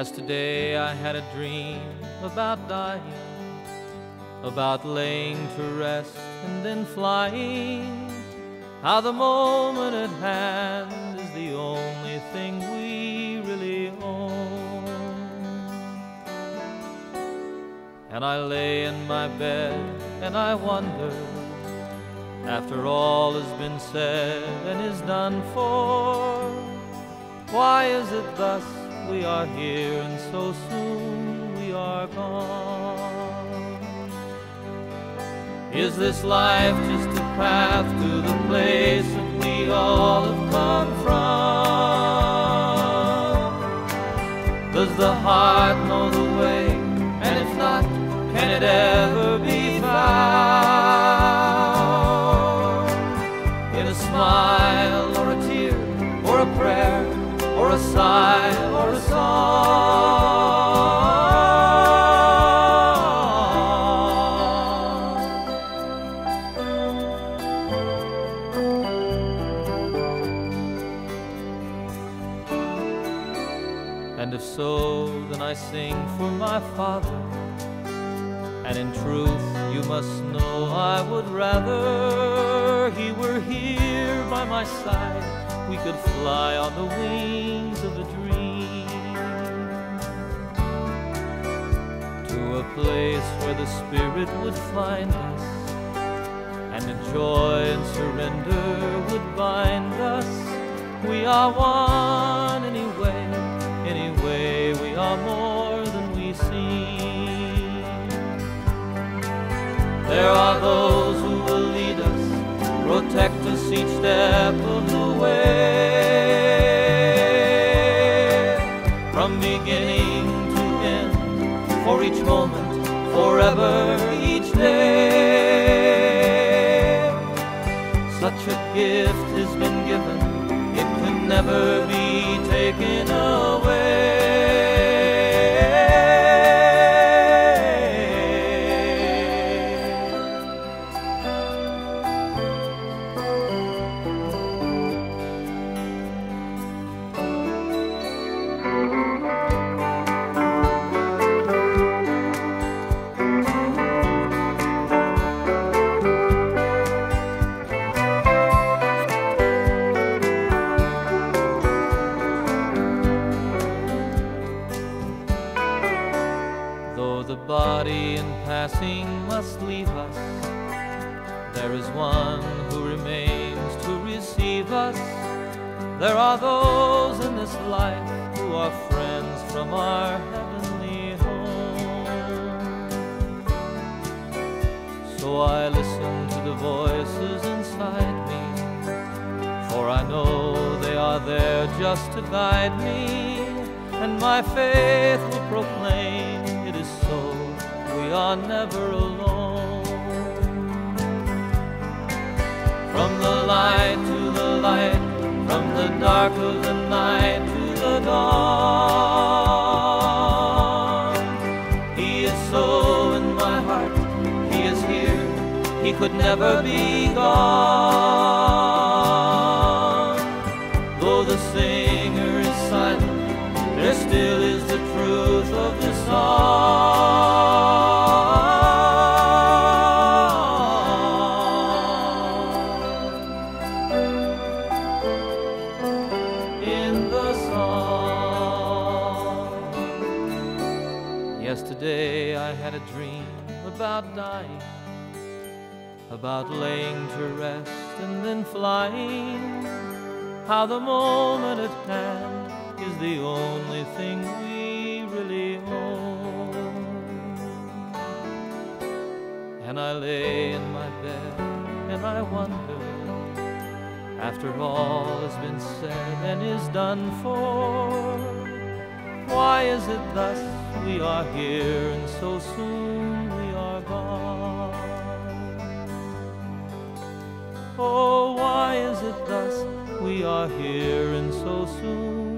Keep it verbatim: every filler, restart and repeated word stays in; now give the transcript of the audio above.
Yesterday I had a dream about dying, about laying to rest and then flying. How the moment at hand is the only thing we really own. And I lay in my bed and I wonder, after all has been said and is done for, why is it thus? We are here and so soon we are gone. Is this life just a path to the place that we all have come from? Does the heart know the way? And if not, can it ever be found? In a smile or a tear or a prayer or a sigh or a song. And if so, then I sing for my father, and in truth you must know I would rather he were here by my side. We could fly on the wings of a dream to a place where the spirit would find us, and the joy and surrender would bind us. We are one anyway, anyway we are more than we seem. There are those who will lead us, protect us each step of the from beginning to end, for each moment, forever, each day. Such a gift has been given, it can never be taken away. The body in passing must leave us, there is one who remains to receive us. There are those in this life who are friends from our heavenly home. So I listen to the voices inside me, for I know they are there just to guide me, and my faith will proclaim we are never alone. From the light to the light, from the dark of the night to the dawn, he is so in my heart, he is here, he could never be gone. Though the singer is silent, there still is the truth of the song. Yesterday I had a dream about dying, about laying to rest and then flying. How the moment at hand is the only thing we really own. And I lay in my bed and I wonder, after all has been said and is done for, why is it thus we are here and so soon we are gone? Oh, why is it thus we are here and so soon?